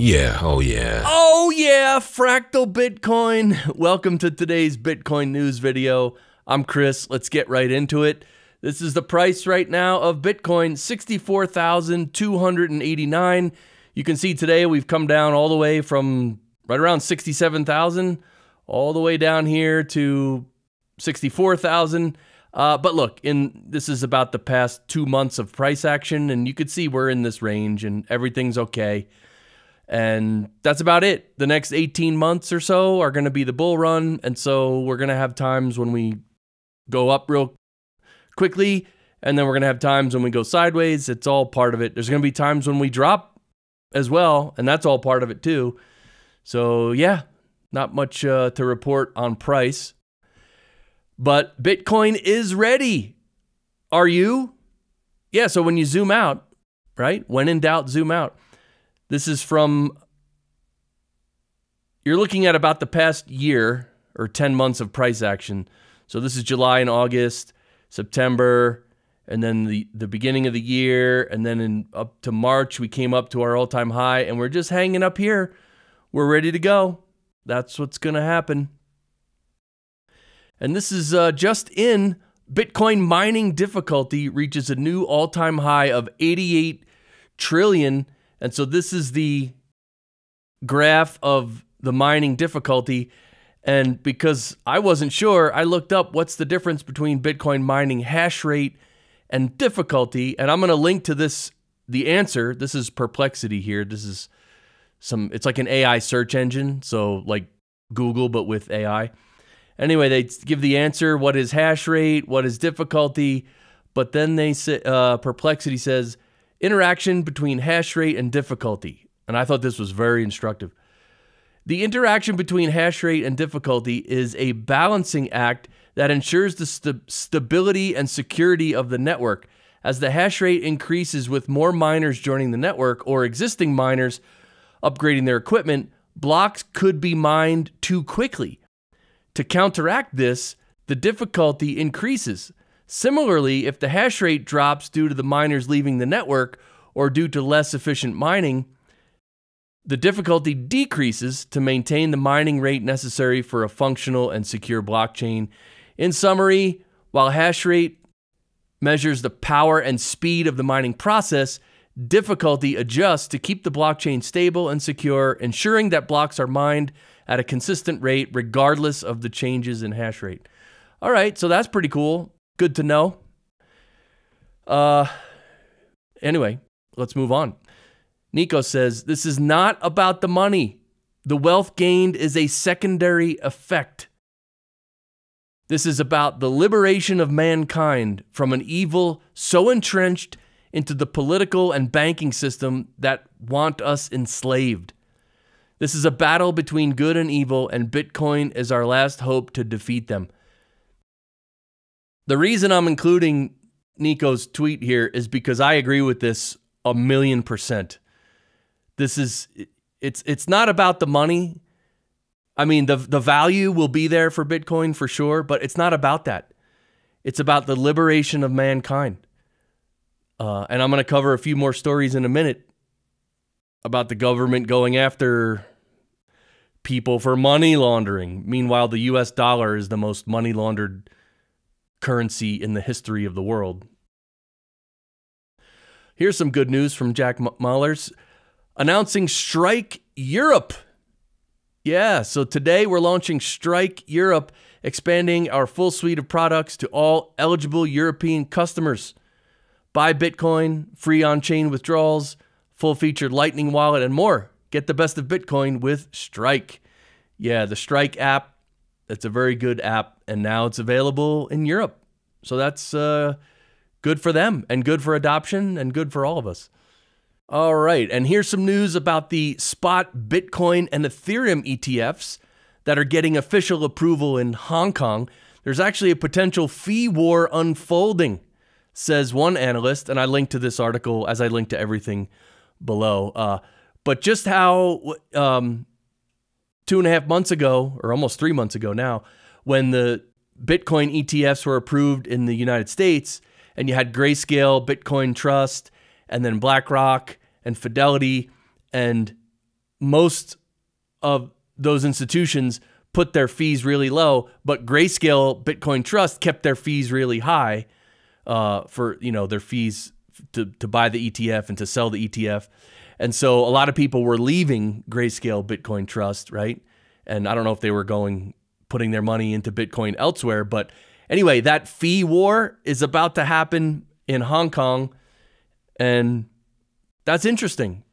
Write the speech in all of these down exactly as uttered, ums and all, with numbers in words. Yeah, oh yeah. Oh yeah, Fractal Bitcoin. Welcome to today's Bitcoin news video. I'm Chris, let's get right into it. This is the price right now of Bitcoin, sixty-four thousand two hundred eighty-nine. You can see today we've come down all the way from right around sixty-seven thousand, all the way down here to sixty-four thousand. Uh, but look, in this is about the past two months of price action, and you can see we're in this range and everything's okay. And that's about it. The next eighteen months or so are going to be the bull run. And so we're going to have times when we go up real quickly. And then we're going to have times when we go sideways. It's all part of it. There's going to be times when we drop as well. And that's all part of it too. So yeah, not much uh, to report on price. But Bitcoin is ready. Are you? Yeah, so when you zoom out, right? When in doubt, zoom out. This is from, you're looking at about the past year or ten months of price action. So this is July and August, September, and then the, the beginning of the year. And then in, up to March, we came up to our all-time high and we're just hanging up here. We're ready to go. That's what's going to happen. And this is uh, just in, Bitcoin mining difficulty reaches a new all-time high of eighty-eight trillion. And so this is the graph of the mining difficulty. And because I wasn't sure, I looked up what's the difference between Bitcoin mining hash rate and difficulty. And I'm going to link to this, the answer. This is Perplexity here. This is some, it's like an A I search engine. So like Google, but with A I. Anyway, they give the answer. What is hash rate? What is difficulty? But then they say, uh, Perplexity says, interaction between hash rate and difficulty. And I thought this was very instructive. The interaction between hash rate and difficulty is a balancing act that ensures the st- stability and security of the network. As the hash rate increases with more miners joining the network or existing miners upgrading their equipment, blocks could be mined too quickly. To counteract this, the difficulty increases. Similarly, if the hash rate drops due to the miners leaving the network or due to less efficient mining, the difficulty decreases to maintain the mining rate necessary for a functional and secure blockchain. In summary, while hash rate measures the power and speed of the mining process, difficulty adjusts to keep the blockchain stable and secure, ensuring that blocks are mined at a consistent rate regardless of the changes in hash rate. All right, so that's pretty cool. Good to know. Uh, anyway, let's move on. Nico says, this is not about the money. The wealth gained is a secondary effect. This is about the liberation of mankind from an evil so entrenched into the political and banking system that want us enslaved. This is a battle between good and evil, and Bitcoin is our last hope to defeat them. The reason I'm including Nico's tweet here is because I agree with this a million percent. This is, it's it's not about the money. I mean, the, the value will be there for Bitcoin for sure, but it's not about that. It's about the liberation of mankind. Uh, and I'm going to cover a few more stories in a minute about the government going after people for money laundering. Meanwhile, the U S dollar is the most money laundered currency in the history of the world. Here's some good news from Jack Mallers announcing Strike Europe. Yeah, so today we're launching Strike Europe, expanding our full suite of products to all eligible European customers. Buy Bitcoin, free on-chain withdrawals, full-featured Lightning wallet, and more. Get the best of Bitcoin with Strike. Yeah, the Strike app. It's a very good app, and now it's available in Europe. So that's uh, good for them, and good for adoption, and good for all of us. All right, and here's some news about the spot Bitcoin and Ethereum E T Fs that are getting official approval in Hong Kong. There's actually a potential fee war unfolding, says one analyst, and I link to this article as I link to everything below. Uh, but just how... Um, Two and a half months ago, or almost three months ago now, when the Bitcoin E T Fs were approved in the United States, and you had Grayscale, Bitcoin Trust, and then BlackRock, and Fidelity, and most of those institutions put their fees really low, but Grayscale Bitcoin Trust kept their fees really high uh, for, you know, their fees to, to buy the E T F and to sell the E T F. And so a lot of people were leaving Grayscale Bitcoin Trust, right? And I don't know if they were going, putting their money into Bitcoin elsewhere. But anyway, that fee war is about to happen in Hong Kong. And that's interesting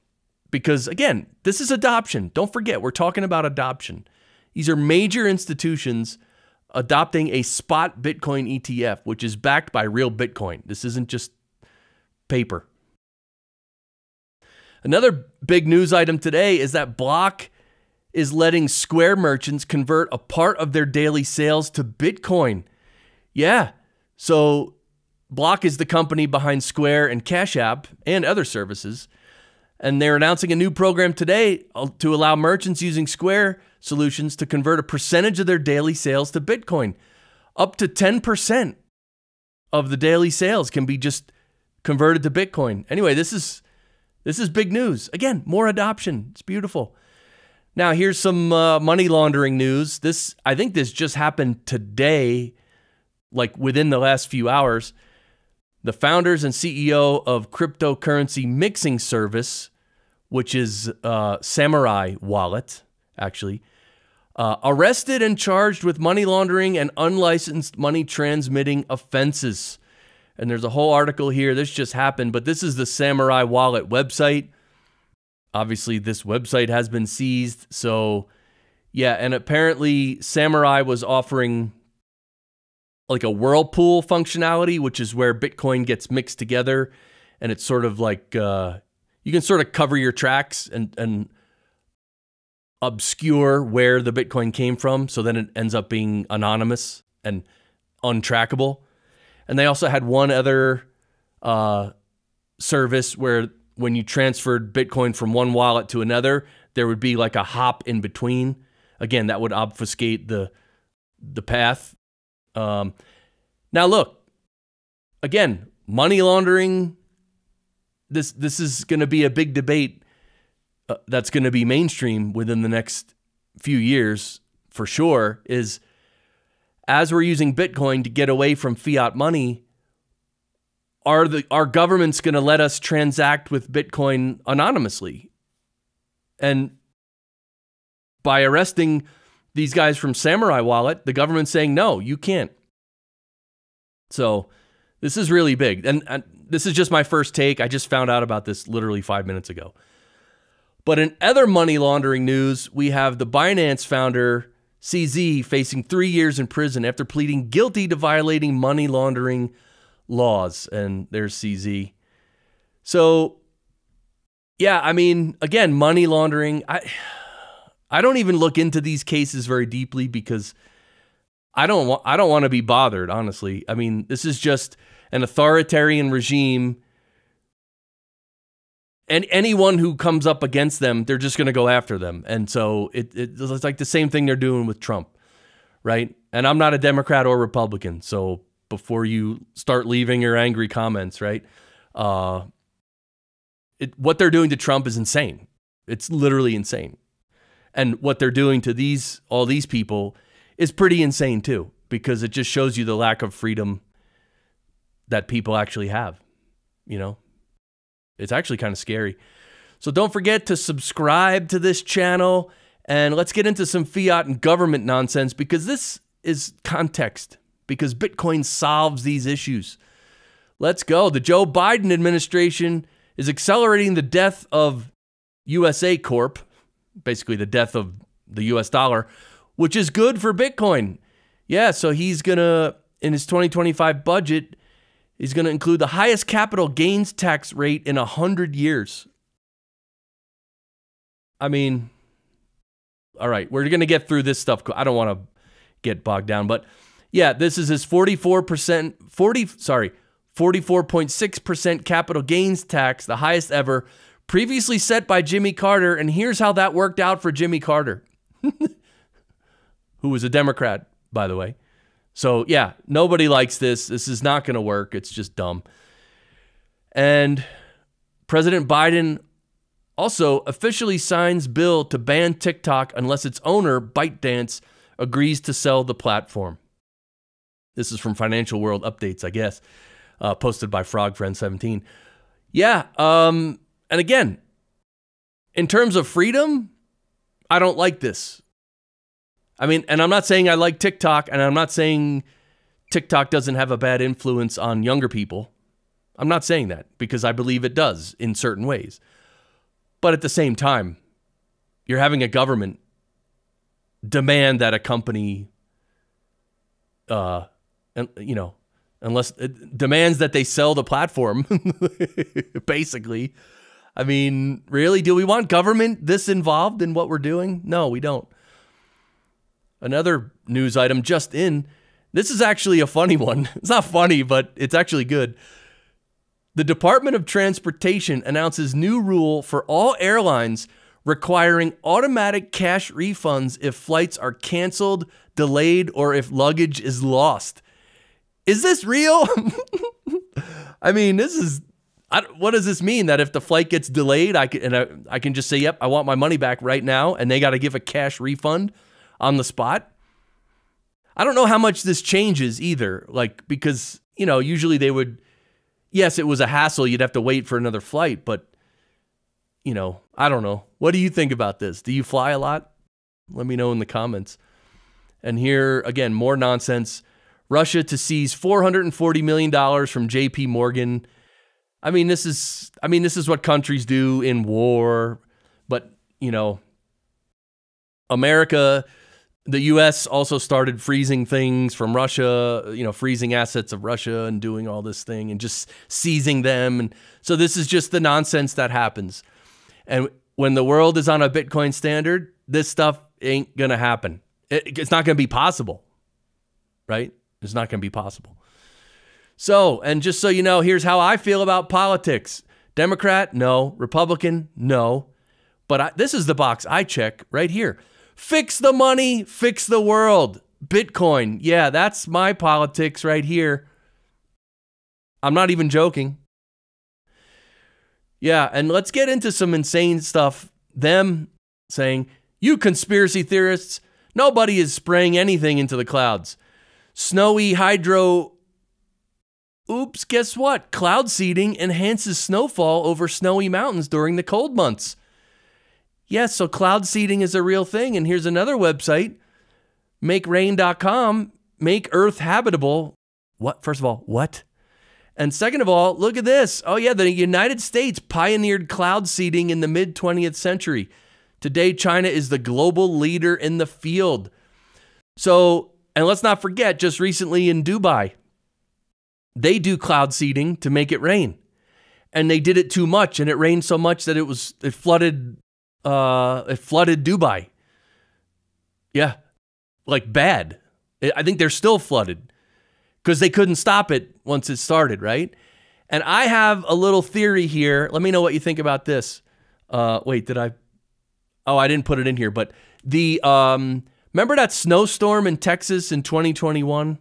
because, again, this is adoption. Don't forget, we're talking about adoption. These are major institutions adopting a spot Bitcoin E T F, which is backed by real Bitcoin. This isn't just paper. Another big news item today is that Block is letting Square merchants convert a part of their daily sales to Bitcoin. Yeah, so Block is the company behind Square and Cash App and other services, and they're announcing a new program today to allow merchants using Square solutions to convert a percentage of their daily sales to Bitcoin. Up to ten percent of the daily sales can be just converted to Bitcoin. Anyway, this is, this is big news. Again, more adoption. It's beautiful. Now, here's some uh, money laundering news. This, I think this just happened today, like within the last few hours. The founders and C E O of cryptocurrency mixing service, which is uh, Samurai Wallet, actually, uh, arrested and charged with money laundering and unlicensed money transmitting offenses. And there's a whole article here. This just happened, but this is the Samurai Wallet website. Obviously, this website has been seized. So, yeah, and apparently Samurai was offering like a whirlpool functionality, which is where Bitcoin gets mixed together. And it's sort of like, uh, you can sort of cover your tracks and, and obscure where the Bitcoin came from. So then it ends up being anonymous and untrackable. And they also had one other uh, service where when you transferred Bitcoin from one wallet to another, there would be like a hop in between. Again, that would obfuscate the, the path. Um, now look, again, money laundering, this, this is going to be a big debate uh, that's going to be mainstream within the next few years for sure, is as we're using Bitcoin to get away from fiat money, Are the are governments going to let us transact with Bitcoin anonymously? And by arresting these guys from Samurai Wallet, the government's saying, no, you can't. So this is really big. And, and this is just my first take. I just found out about this literally five minutes ago. But in other money laundering news, we have the Binance founder, C Z, facing three years in prison after pleading guilty to violating money laundering laws, and there's C Z. So, yeah, I mean, again, money laundering. I, I don't even look into these cases very deeply because I don't want, I don't want to be bothered. Honestly, I mean, this is just an authoritarian regime, and anyone who comes up against them, they're just going to go after them. And so it, it it's like the same thing they're doing with Trump, right? And I'm not a Democrat or Republican, so before you start leaving your angry comments, right? Uh, it, what they're doing to Trump is insane. It's literally insane. And what they're doing to these, all these people is pretty insane too, because it just shows you the lack of freedom that people actually have. You know, it's actually kind of scary. So don't forget to subscribe to this channel, and let's get into some fiat and government nonsense, because this is context, because Bitcoin solves these issues. Let's go. The Joe Biden administration is accelerating the death of U S A Corp, basically the death of the U S dollar, which is good for Bitcoin. Yeah, so he's going to, in his twenty twenty-five budget, he's going to include the highest capital gains tax rate in one hundred years. I mean, all right, we're going to get through this stuff. I don't want to get bogged down, but yeah, this is his forty-four percent, forty, sorry, forty-four point six percent capital gains tax, the highest ever, previously set by Jimmy Carter. And here's how that worked out for Jimmy Carter, who was a Democrat, by the way. So yeah, nobody likes this. This is not going to work. It's just dumb. And President Biden Also, officially signs bill to ban TikTok unless its owner, ByteDance, agrees to sell the platform. This is from Financial World Updates, I guess, uh, posted by Frogfriend seventeen. Yeah, um, and again, in terms of freedom, I don't like this. I mean, and I'm not saying I like TikTok, and I'm not saying TikTok doesn't have a bad influence on younger people. I'm not saying that, because I believe it does in certain ways. But at the same time, you're having a government demand that a company, uh, and you know, unless it demands that they sell the platform, basically. I mean, really, do we want government this involved in what we're doing? No, we don't. Another news item just in. This is actually a funny one. It's not funny, but it's actually good. The Department of Transportation announces new rule for all airlines requiring automatic cash refunds if flights are canceled, delayed, or if luggage is lost. Is this real? I mean, this is... I, what does this mean? That if the flight gets delayed, I can, and I, I can just say, yep, I want my money back right now, and they got to give a cash refund on the spot? I don't know how much this changes either, like, because, you know, usually they would... Yes, it was a hassle. You'd have to wait for another flight, but, you know, I don't know. What do you think about this? Do you fly a lot? Let me know in the comments. And here, again, more nonsense. Russia to seize four hundred forty million dollars from J P Morgan. I mean, this is, I mean, this is what countries do in war, but, you know, America, the U S also started freezing things from Russia, you know, freezing assets of Russia and doing all this thing and just seizing them. And so this is just the nonsense that happens. And when the world is on a Bitcoin standard, this stuff ain't going to happen. It, it's not going to be possible, right? It's not going to be possible. So, and just so you know, here's how I feel about politics. Democrat, no. Republican, no. But I, this is the box I check right here. Fix the money, fix the world. Bitcoin, yeah, that's my politics right here. I'm not even joking. Yeah, and let's get into some insane stuff. Them saying, you conspiracy theorists, nobody is spraying anything into the clouds. Snowy hydro... Oops, guess what? Cloud seeding enhances snowfall over snowy mountains during the cold months. Yes, so cloud seeding is a real thing. And here's another website, make rain dot com, make Earth habitable. What? First of all, what? And second of all, look at this. Oh yeah, the United States pioneered cloud seeding in the mid twentieth century. Today, China is the global leader in the field. So, and let's not forget, just recently in Dubai, they do cloud seeding to make it rain, and they did it too much, and it rained so much that it was it flooded, uh, it flooded Dubai. Yeah, like bad. I think they're still flooded because they couldn't stop it once it started, right? And I have a little theory here. Let me know what you think about this. Uh, wait, did I? Oh, I didn't put it in here, but the um, remember that snowstorm in Texas in twenty twenty-one?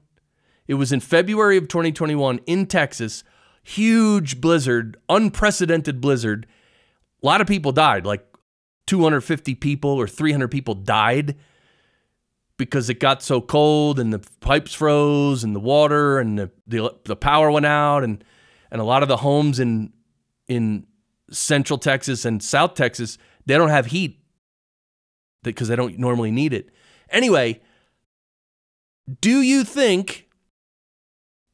It was in February of twenty twenty-one in Texas, huge blizzard, unprecedented blizzard. A lot of people died, like two hundred fifty people or three hundred people died because it got so cold and the pipes froze and the water and the, the, the power went out and, and a lot of the homes in, in central Texas and south Texas, they don't have heat because they don't normally need it. Anyway, do you think...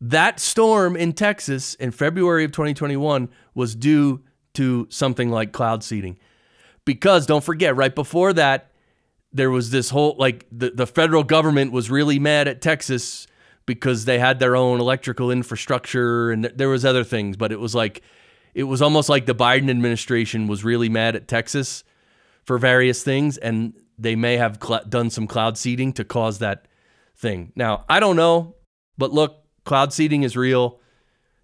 that storm in Texas in February of twenty twenty-one was due to something like cloud seeding? Because don't forget, right before that, there was this whole, like the, the federal government was really mad at Texas because they had their own electrical infrastructure and th there was other things, but it was like, it was almost like the Biden administration was really mad at Texas for various things, and they may have done some cloud seeding to cause that thing. Now, I don't know, but look, cloud seeding is real,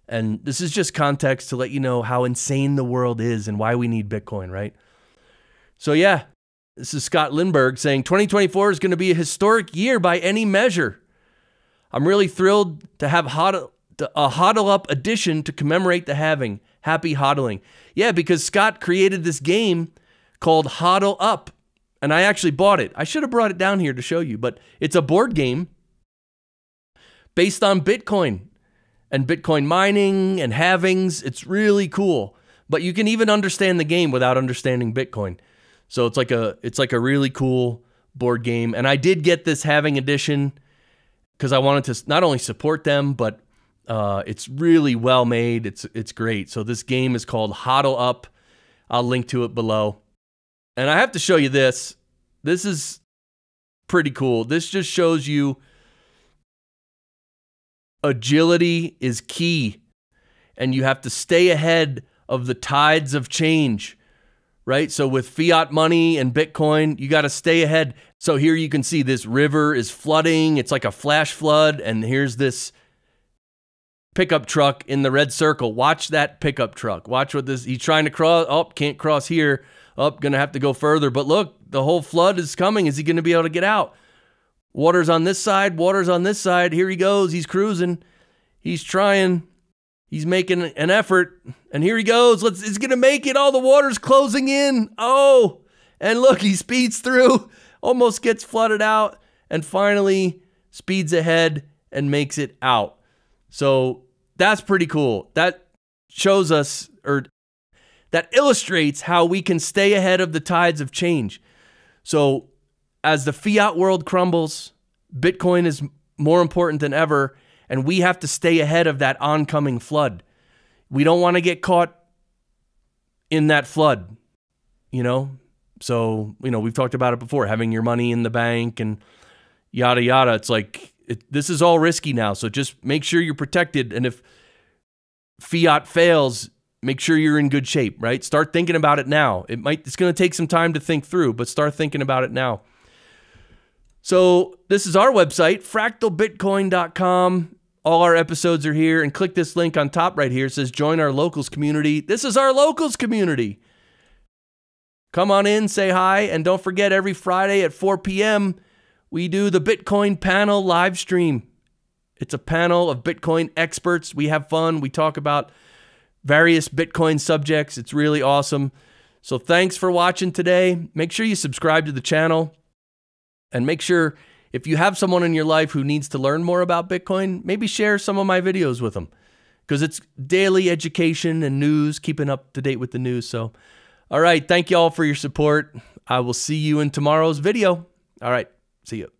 and this is just context to let you know how insane the world is and why we need Bitcoin, right? So yeah, this is Scott Lindbergh saying twenty twenty-four is going to be a historic year by any measure. I'm really thrilled to have a Hodl Up edition to commemorate the halving. Happy hodling. Yeah, because Scott created this game called Hodl Up, and I actually bought it. I should have brought it down here to show you, but it's a board game based on Bitcoin and Bitcoin mining and halvings. It's really cool, but you can even understand the game without understanding Bitcoin. So it's like a it's like a really cool board game. And I did get this halving edition because I wanted to not only support them, but uh, it's really well made. It's it's great. So this game is called Hodl Up. I'll link to it below. And I have to show you this. This is pretty cool. This just shows you agility is key, and you have to stay ahead of the tides of change, right? So with fiat money and Bitcoin, you got to stay ahead. So here you can see this river is flooding. It's like a flash flood. And here's this pickup truck in the red circle. Watch that pickup truck. Watch what this, he's trying to cross. Oh, can't cross here. Oh, going to have to go further. But look, the whole flood is coming. Is he going to be able to get out? Water's on this side. Water's on this side. Here he goes. He's cruising. He's trying. He's making an effort, and here he goes. Let's, he's going to make it. All the water's closing in. Oh, and look, he speeds through, almost gets flooded out, and finally speeds ahead and makes it out. So that's pretty cool. That shows us, or that illustrates how we can stay ahead of the tides of change. So as the fiat world crumbles, Bitcoin is more important than ever, and we have to stay ahead of that oncoming flood. We don't want to get caught in that flood, you know? So, you know, we've talked about it before, having your money in the bank and yada, yada. It's like, it, this is all risky now. So just make sure you're protected. And if fiat fails, make sure you're in good shape, right? Start thinking about it now. It might, it's going to take some time to think through, but start thinking about it now. So this is our website, fractal bitcoin dot com. All our episodes are here, and click this link on top right here. It says join our locals community. This is our locals community. Come on in, say hi, and don't forget every Friday at four P M we do the Bitcoin panel live stream. It's a panel of Bitcoin experts. We have fun. We talk about various Bitcoin subjects. It's really awesome. So thanks for watching today. Make sure you subscribe to the channel, and make sure, if you have someone in your life who needs to learn more about Bitcoin, maybe share some of my videos with them, because it's daily education and news, keeping up to date with the news. So, all right, thank you all for your support. I will see you in tomorrow's video. All right, see you.